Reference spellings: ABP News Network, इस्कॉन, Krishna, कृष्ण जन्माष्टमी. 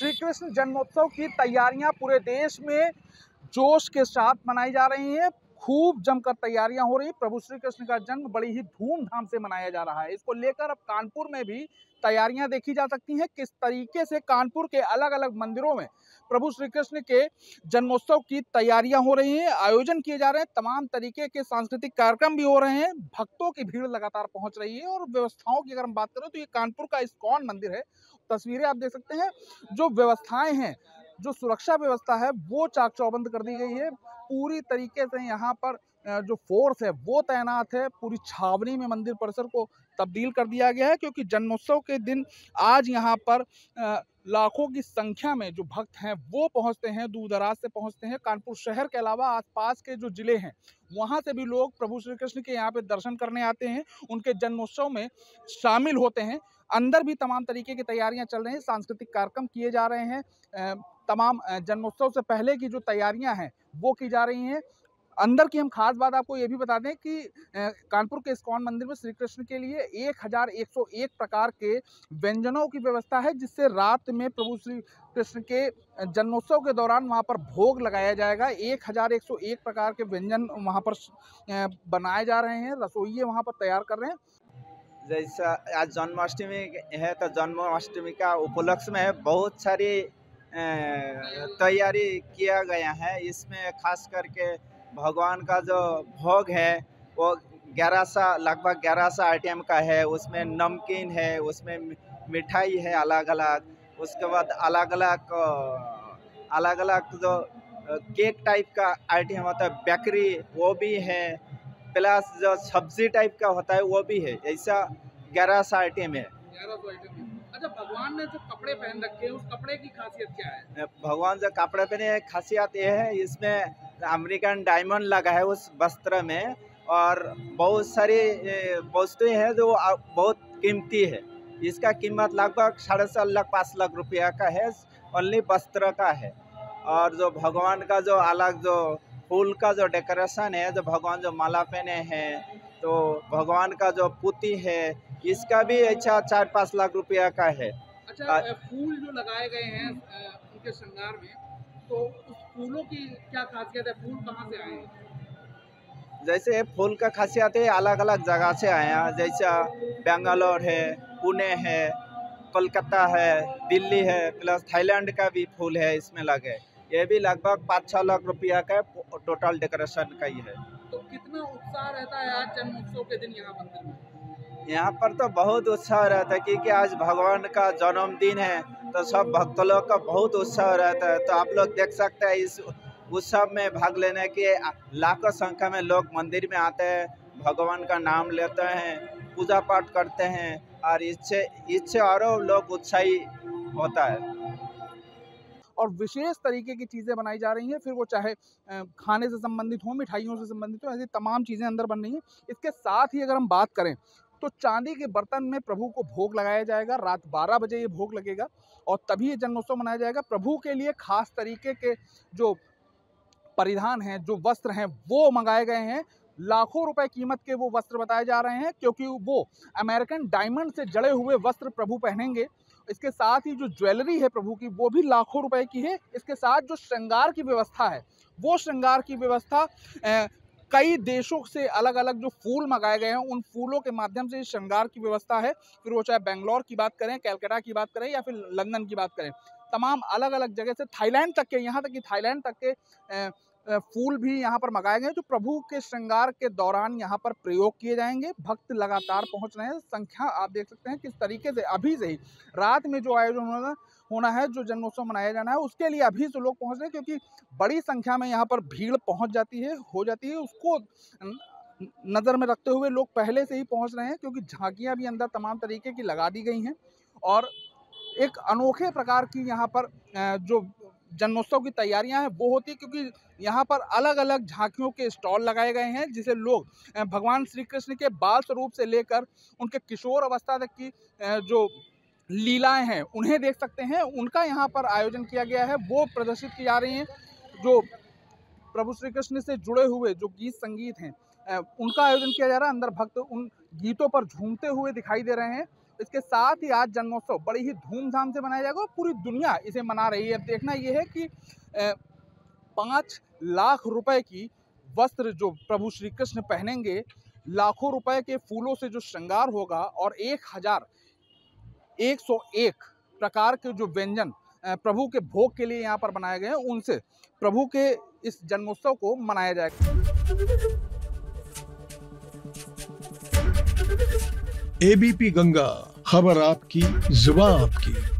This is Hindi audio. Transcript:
श्री कृष्ण जन्मोत्सव की तैयारियां पूरे देश में जोश के साथ मनाई जा रही हैं। खूब जमकर तैयारियां हो रही हैं। प्रभु श्री कृष्ण का जन्म बड़ी ही धूमधाम से मनाया जा रहा है। इसको लेकर अब कानपुर में भी तैयारियां देखी जा सकती हैं। किस तरीके से कानपुर के अलग अलग मंदिरों में प्रभु श्री कृष्ण के जन्मोत्सव की तैयारियां हो रही हैं, आयोजन किए जा रहे हैं, तमाम तरीके के सांस्कृतिक कार्यक्रम भी हो रहे हैं। भक्तों की भीड़ लगातार पहुंच रही है। और व्यवस्थाओं की अगर हम बात करें तो ये कानपुर का इस्कॉन मंदिर है। तस्वीरें आप देख सकते हैं। जो व्यवस्थाएं हैं, जो सुरक्षा व्यवस्था है, वो चाक चौबंद कर दी गई है। पूरी तरीके से यहाँ पर जो फोर्स है वो तैनात है। पूरी छावनी में मंदिर परिसर को तब्दील कर दिया गया है, क्योंकि जन्मोत्सव के दिन आज यहाँ पर लाखों की संख्या में जो भक्त हैं वो पहुँचते हैं, दूर दराज से पहुँचते हैं। कानपुर शहर के अलावा आसपास के जो ज़िले हैं वहाँ से भी लोग प्रभु श्री कृष्ण के यहाँ पे दर्शन करने आते हैं, उनके जन्मोत्सव में शामिल होते हैं। अंदर भी तमाम तरीके की तैयारियाँ चल रही हैं, सांस्कृतिक कार्यक्रम किए जा रहे हैं, तमाम जन्मोत्सव से पहले की जो तैयारियां हैं वो की जा रही हैं। अंदर की हम खास बात आपको ये भी बता दें कि कानपुर के इस्कॉन मंदिर में श्री कृष्ण के लिए 1101 प्रकार के व्यंजनों की व्यवस्था है, जिससे रात में प्रभु श्री कृष्ण के जन्मोत्सव के दौरान वहाँ पर भोग लगाया जाएगा। 1101 प्रकार के व्यंजन वहाँ पर बनाए जा रहे हैं, रसोइये वहाँ पर तैयार कर रहे हैं। जैसा आज जन्माष्टमी है तो जन्माष्टमी का उपलक्ष्य में बहुत सारी तैयारी किया गया है। इसमें खास करके भगवान का जो भोग है वो 1100 आइटम का है। उसमें नमकीन है, उसमें मिठाई है अलग अलग, उसके बाद अलग अलग जो केक टाइप का आइटम होता है, बेकरी वो भी है, प्लस जो सब्जी टाइप का होता है वो भी है। ऐसा 1100 आइटम है। अच्छा, भगवान ने जो कपड़े पहन रखे हैं उस कपड़े की खासियत क्या है? भगवान जो कपड़े पहने हैं खासियत ये है, इसमें अमेरिकन डायमंड लगा है उस वस्त्र में, और बहुत सारी वस्तुएं हैं जो बहुत कीमती है। इसका कीमत लगभग 4.5 लाख 5 लाख रुपया का है, ओनली वस्त्र का है। और जो भगवान का जो अलग जो फूल का जो डेकोरेशन है, जो भगवान जो माला पहने हैं, तो भगवान का जो पुती है इसका भी अच्छा 4-5 लाख रुपया का है। अच्छा, फूल जो लगाए गए हैं उनके श्रृंगार में, तो उस फूलों की क्या खासियत है? फूल कहाँ से आए हैं? जैसे फूल का खासियत है अलग अलग जगह से आए हैं। जैसा बेंगलोर है, पुणे है, कोलकाता है, दिल्ली है, प्लस थाईलैंड का भी फूल है इसमें लगे। ये भी लगभग 5-6 लाख रुपया का टोटल डेकोरेशन का ही है। तो कितना उत्साह रहता है आज जन्मोत्सव के दिन यहाँ मंदिर में? यहाँ पर तो बहुत उत्साह रहता है, क्योंकि आज भगवान का जन्मदिन है तो सब भक्त लोग का बहुत उत्साह रहता है। तो आप लोग देख सकते हैं इस उत्सव में भाग लेने के लाखों संख्या में लोग मंदिर में आते हैं, भगवान का नाम लेते हैं, पूजा पाठ करते हैं, और इससे और लोग उत्साही होता है। और विशेष तरीके की चीज़ें बनाई जा रही हैं, फिर वो चाहे खाने से संबंधित हो, मिठाइयों से संबंधित हो, ऐसी तमाम चीज़ें अंदर बन रही हैं। इसके साथ ही अगर हम बात करें तो चांदी के बर्तन में प्रभु को भोग लगाया जाएगा। रात 12 बजे ये भोग लगेगा और तभी ये जन्मोत्सव मनाया जाएगा। प्रभु के लिए खास तरीके के जो परिधान हैं, जो वस्त्र हैं, वो मंगाए गए हैं। लाखों रुपए कीमत के वो वस्त्र बताए जा रहे हैं, क्योंकि वो अमेरिकन डायमंड से जड़े हुए वस्त्र प्रभु पहनेंगे। इसके साथ ही जो ज्वेलरी है प्रभु की वो भी लाखों रुपए की है। इसके साथ जो श्रृंगार की व्यवस्था है, वो श्रृंगार की व्यवस्था कई देशों से अलग अलग जो फूल मंगाए गए हैं उन फूलों के माध्यम से श्रृंगार की व्यवस्था है। फिर वो चाहे बेंगलोर की बात करें, कलकत्ता की बात करें, या फिर लंदन की बात करें, तमाम अलग अलग जगह से थाईलैंड तक के, यहाँ तक कि थाईलैंड तक के फूल भी यहाँ पर मंगाए गए हैं, जो प्रभु के श्रृंगार के दौरान यहाँ पर प्रयोग किए जाएंगे। भक्त लगातार पहुँच रहे हैं। संख्या आप देख सकते हैं किस तरीके से। अभी से ही रात में जो आयोजन होना है, जो जन्मोत्सव मनाया जाना है, उसके लिए अभी से लोग पहुँच रहे हैं, क्योंकि बड़ी संख्या में यहाँ पर भीड़ हो जाती है। उसको नज़र में रखते हुए लोग पहले से ही पहुँच रहे हैं, क्योंकि झांकियाँ भी अंदर तमाम तरीके की लगा दी गई हैं। और एक अनोखे प्रकार की यहाँ पर जो जन्मोत्सव की तैयारियां हैं वो होती है, क्योंकि यहाँ पर अलग अलग झांकियों के स्टॉल लगाए गए हैं, जिसे लोग भगवान श्री कृष्ण के बाल स्वरूप से लेकर उनके किशोर अवस्था तक की जो लीलाएं हैं उन्हें देख सकते हैं। उनका यहाँ पर आयोजन किया गया है, वो प्रदर्शित की जा रही हैं। जो प्रभु श्री कृष्ण से जुड़े हुए जो गीत संगीत हैं उनका आयोजन किया जा रहा है। अंदर भक्त उन गीतों पर झूमते हुए दिखाई दे रहे हैं। इसके साथ ही आज जन्मोत्सव बड़ी ही धूमधाम से मनाया जाएगा और पूरी दुनिया इसे मना रही है। अब देखना यह है कि 5 लाख रुपए की वस्त्र जो प्रभु श्री कृष्ण पहनेंगे, लाखों रुपए के फूलों से जो श्रृंगार होगा और 1101 प्रकार के जो व्यंजन प्रभु के भोग के लिए यहाँ पर बनाए गए हैं, उनसे प्रभु के इस जन्मोत्सव को मनाया जाएगा। एबीपी गंगा, खबर आपकी, जुबान आपकी।